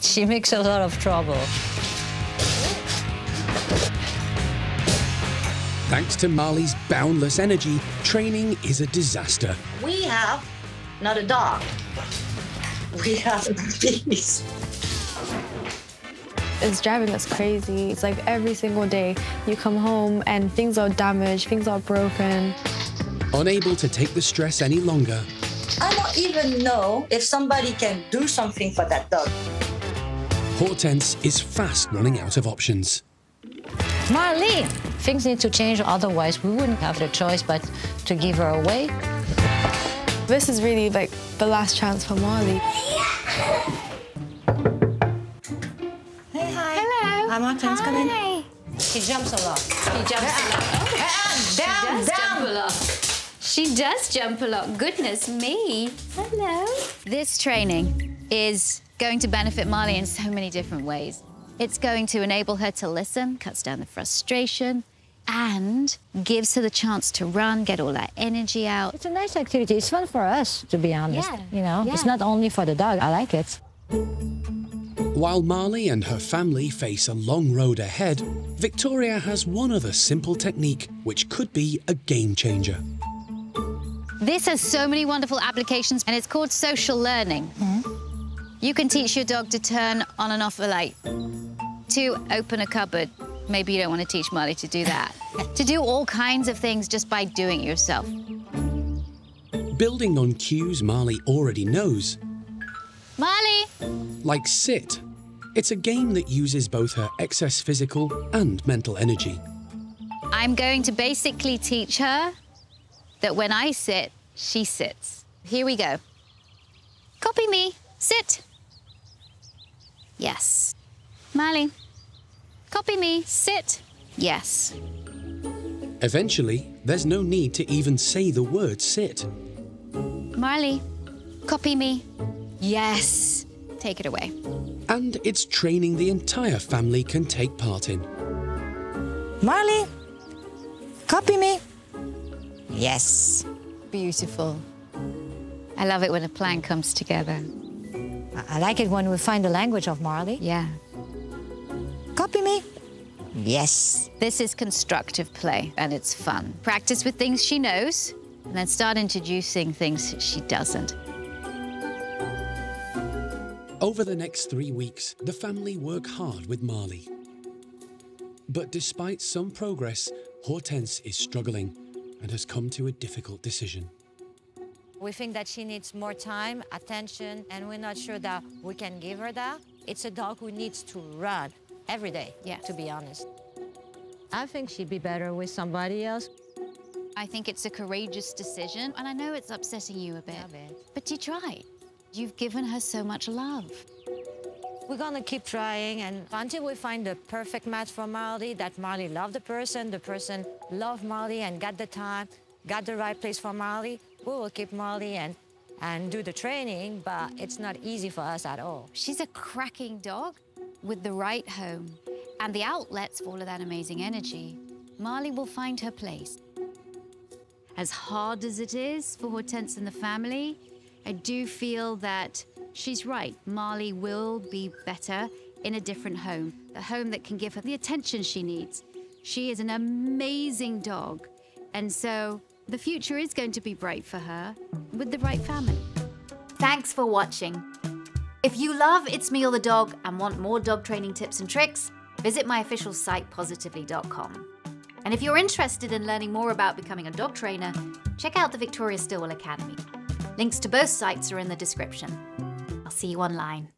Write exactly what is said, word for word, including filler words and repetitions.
She makes a lot of trouble. Thanks to Marley's boundless energy, training is a disaster. We have not a dog. We have bees. It's driving us crazy. It's like every single day you come home and things are damaged, things are broken. Unable to take the stress any longer. I don't even know if somebody can do something for that dog. Hortense is fast running out of options. Marley, things need to change, otherwise we wouldn't have the choice but to give her away. This is really like the last chance for Marley. I'm Hortense, come in. She jumps a lot. She jumps a lot. Oh. Down, she does down. Jump a lot. She does jump a lot. Goodness me. Hello. This training is going to benefit Marley in so many different ways. It's going to enable her to listen, cuts down the frustration, and gives her the chance to run, get all that energy out. It's a nice activity. It's fun for us, to be honest. Yeah. You know, yeah. It's not only for the dog. I like it. While Marley and her family face a long road ahead, Victoria has one other simple technique which could be a game changer. This has so many wonderful applications and it's called social learning. Mm-hmm. You can teach your dog to turn on and off a light, to open a cupboard. Maybe you don't want to teach Marley to do that. To do all kinds of things just by doing it yourself. Building on cues Marley already knows, Marley! Like sit. It's a game that uses both her excess physical and mental energy. I'm going to basically teach her that when I sit, she sits. Here we go. Copy me. Sit. Yes. Marley. Copy me. Sit. Yes. Eventually, there's no need to even say the word sit. Marley. Copy me. Yes. Take it away. And it's training the entire family can take part in. Marley, copy me. Yes. Beautiful. I love it when a plan comes together. I like it when we find the language of Marley. Yeah. Copy me. Yes. This is constructive play and it's fun. Practice with things she knows and then start introducing things she doesn't. Over the next three weeks, the family work hard with Marley. But despite some progress, Hortense is struggling and has come to a difficult decision. We think that she needs more time, attention, and we're not sure that we can give her that. It's a dog who needs to run every day, yes. To be honest. I think she'd be better with somebody else. I think it's a courageous decision, and I know it's upsetting you a bit, a bit. But you tried. You've given her so much love. We're gonna keep trying and until we find the perfect match for Marley, that Marley loved the person, the person loved Marley and got the time, got the right place for Marley, we will keep Marley and, and do the training, but it's not easy for us at all. She's a cracking dog with the right home and the outlets for all of that amazing energy. Marley will find her place. As hard as it is for Hortense and the family, I do feel that she's right. Marley will be better in a different home, a home that can give her the attention she needs. She is an amazing dog, and so the future is going to be bright for her with the right family. Thanks for watching. If you love It's Me or the Dog and want more dog training tips and tricks, visit my official site, positively dot com. And if you're interested in learning more about becoming a dog trainer, check out the Victoria Stilwell Academy. Links to both sites are in the description. I'll see you online.